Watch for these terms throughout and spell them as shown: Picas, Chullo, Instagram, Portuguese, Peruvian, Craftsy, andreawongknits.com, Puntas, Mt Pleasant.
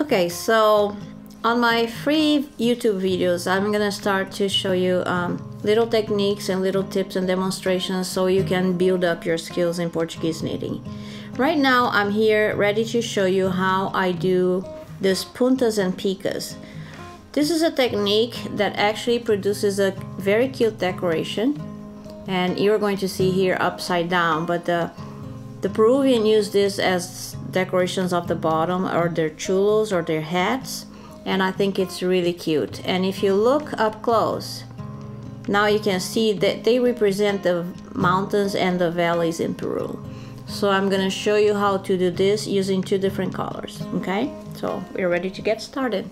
Okay, so on my free YouTube videos, I'm gonna start to show you little techniques and little tips and demonstrations so you can build up your skills in Portuguese knitting. Right now I'm here ready to show you how I do this puntas and picas. This is a technique that actually produces a very cute decoration, and you're going to see here upside down, but the Peruvian use this as decorations of the bottom or their chullos or their hats, and I think it's really cute. And if you look up close, now you can see that they represent the mountains and the valleys in Peru. So I'm gonna show you how to do this using two different colors, okay? So we're ready to get started.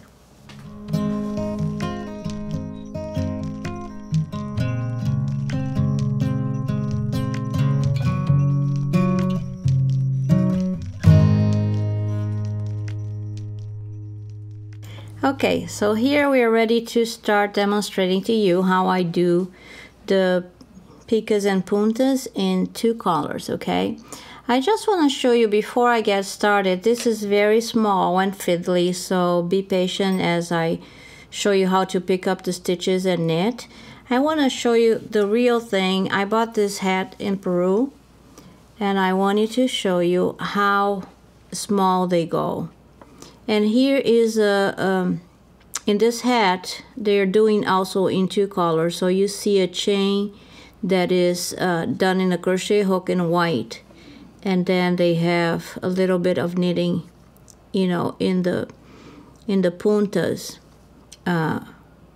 Okay, so here we are ready to start demonstrating to you how I do the picas and puntas in two colors, okay? I just want to show you before I get started, this is very small and fiddly, so be patient as I show you how to pick up the stitches and knit. I want to show you the real thing. I bought this hat in Peru, and I wanted to show you how small they go. And here is in this hat, they're doing also in two colors. So you see a chain that is done in a crochet hook in white. And then they have a little bit of knitting, you know, in the puntas,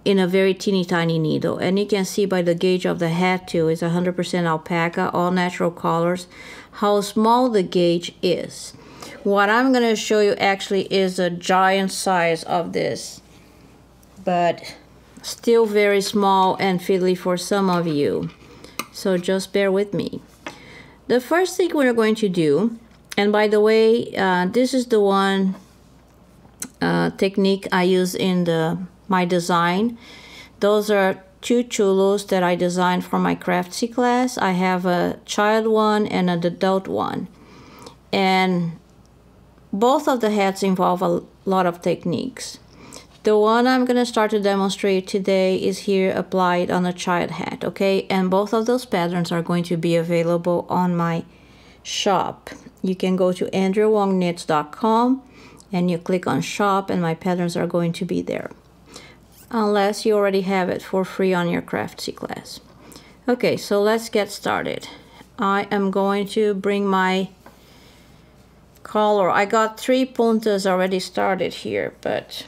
in a very teeny tiny needle. And you can see by the gauge of the hat too, it's 100% alpaca, all natural colors, how small the gauge is. What I'm going to show you actually is a giant size of this, but still very small and fiddly for some of you. So just bear with me. The first thing we're going to do, and by the way, this is the one technique I use in my design. Those are two chullos that I designed for my Craftsy class. I have a child one and an adult one. And both of the hats involve a lot of techniques. The one I'm going to start to demonstrate today is here applied on a child hat, okay? And both of those patterns are going to be available on my shop. You can go to andreawongknits.com and you click on shop and my patterns are going to be there. Unless you already have it for free on your Craftsy class. Okay, so let's get started. I am going to bring my color. I got three puntas already started here, but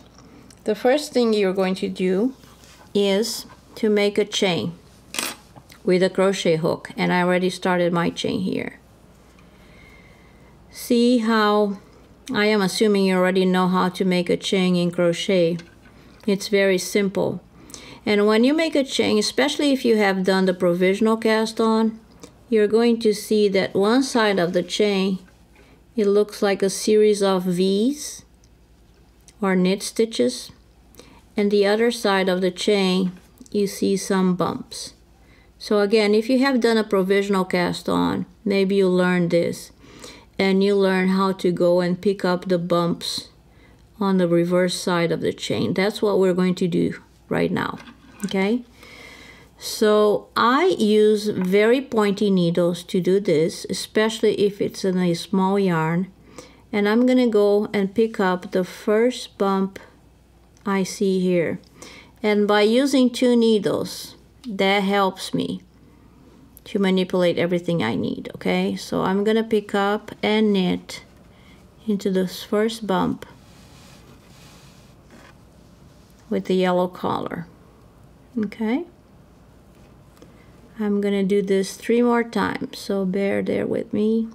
the first thing you're going to do is to make a chain with a crochet hook, and I already started my chain here. See how I am assuming you already know how to make a chain in crochet. It's very simple. And when you make a chain, especially if you have done the provisional cast on, you're going to see that one side of the chain, it looks like a series of V's or knit stitches, and the other side of the chain you see some bumps. So again, if you have done a provisional cast on, maybe you learned this and you learn how to go and pick up the bumps on the reverse side of the chain. That's what we're going to do right now, okay? So I use very pointy needles to do this, especially if it's in a small yarn. And I'm gonna go and pick up the first bump I see here. And by using two needles, that helps me to manipulate everything I need, okay? So I'm gonna pick up and knit into this first bump with the yellow collar, okay? I'm gonna do this three more times, so bear there with me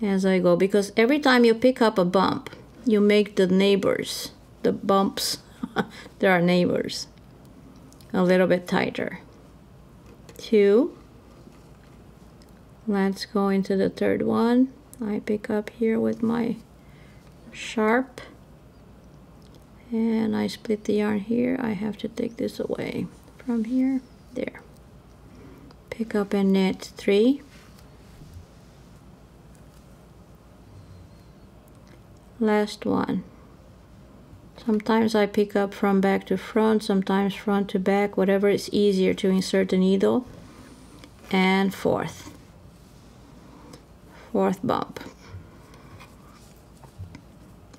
as I go, because every time you pick up a bump, you make the neighbors, the bumps, there are neighbors, a little bit tighter. Two, let's go into the third one. I pick up here with my sharp and I split the yarn here. I have to take this away from here, there. Pick up and knit three. Last one. Sometimes I pick up from back to front, sometimes front to back, whatever is easier to insert the needle. And fourth bump.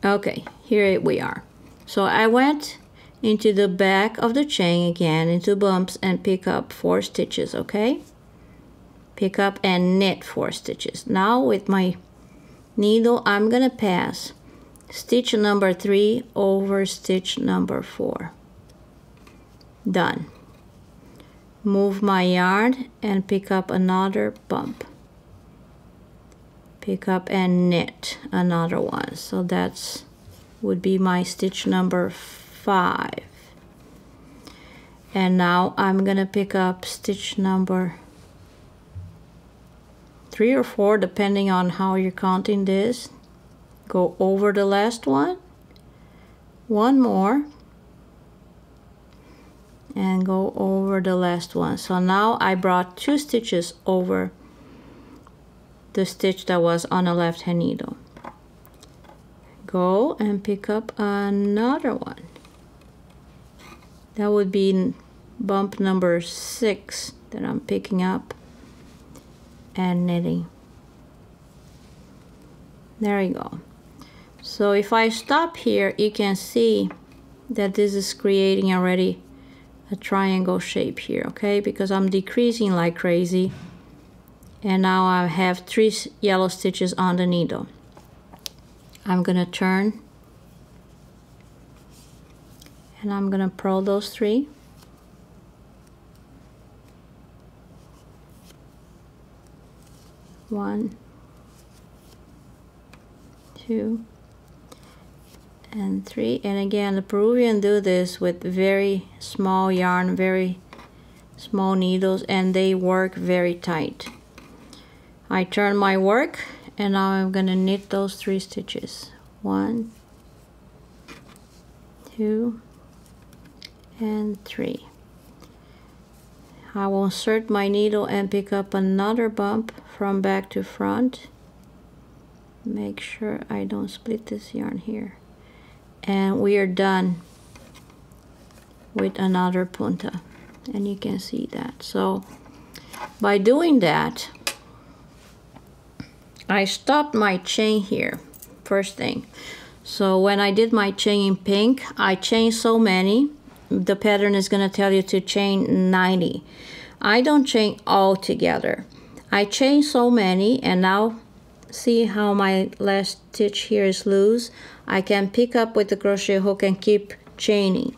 Okay, here we are. So I went into the back of the chain again, into bumps, and pick up 4 stitches, okay? Pick up and knit 4 stitches. Now with my needle, I'm gonna pass stitch number 3 over stitch number 4. Done. Move my yarn and pick up another bump. Pick up and knit another one. So that's would be my stitch number 5. And now I'm gonna pick up stitch number 3 or 4, depending on how you're counting this. Go over the last one, one more, and go over the last one. So now I brought 2 stitches over the stitch that was on the left hand needle. Go and pick up another one. That would be bump number 6 that I'm picking up and knitting. There you go. So if I stop here, you can see that this is creating already a triangle shape here, okay? Because I'm decreasing like crazy. And now I have 3 yellow stitches on the needle. I'm gonna turn and I'm gonna purl those 3. One, two, and 3. And again, the Peruvian do this with very small yarn, very small needles, and they work very tight. I turn my work and now I'm gonna knit those 3 stitches. 1, 2, and 3. I will insert my needle and pick up another bump from back to front. Make sure I don't split this yarn here. And we are done with another punta. And you can see that. So by doing that, I stopped my chain here, first thing. So when I did my chain in pink, I chained so many. The pattern is gonna tell you to chain 90. I don't chain all together. I chain so many, and now see how my last stitch here is loose. I can pick up with the crochet hook and keep chaining.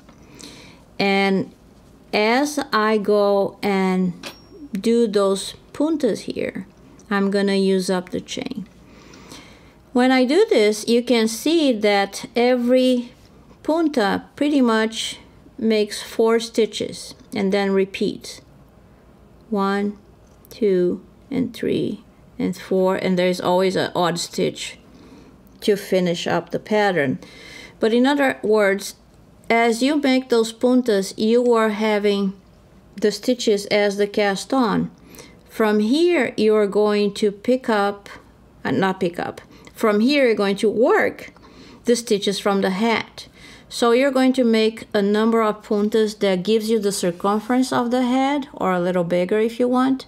And as I go and do those puntas here, I'm gonna use up the chain. When I do this, you can see that every punta pretty much makes 4 stitches and then repeats. 1, 2, and 3, and 4, and there's always an odd stitch to finish up the pattern. But in other words, as you make those puntas, you are having the stitches as the cast on. From here, you're going to from here you're going to work the stitches from the hat. So you're going to make a number of puntas that gives you the circumference of the head, or a little bigger if you want.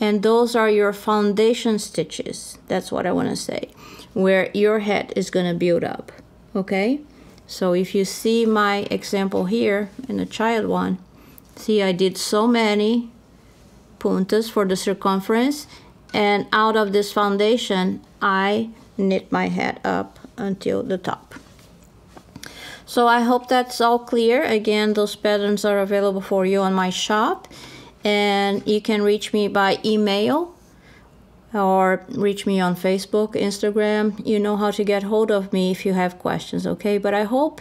And those are your foundation stitches. That's what I want to say, where your head is going to build up, okay? So if you see my example here in the child one, see I did so many puntas for the circumference, and out of this foundation I knit my head up until the top. So I hope that's all clear. Again, those patterns are available for you on my shop, and you can reach me by email or reach me on Facebook, Instagram. You know how to get hold of me if you have questions, okay? But I hope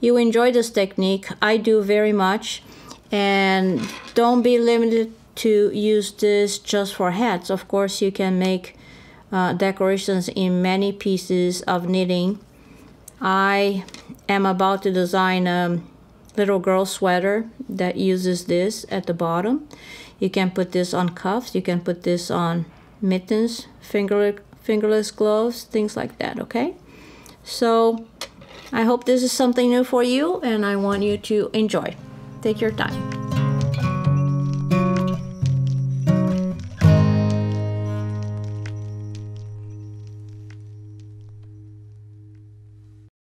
you enjoy this technique. I do very much, and don't be limited to use this just for hats. Of course, you can make decorations in many pieces of knitting. I am about to design a little girl sweater that uses this at the bottom. You can put this on cuffs, you can put this on mittens, fingerless gloves, things like that, okay? So I hope this is something new for you, and I want you to enjoy. Take your time.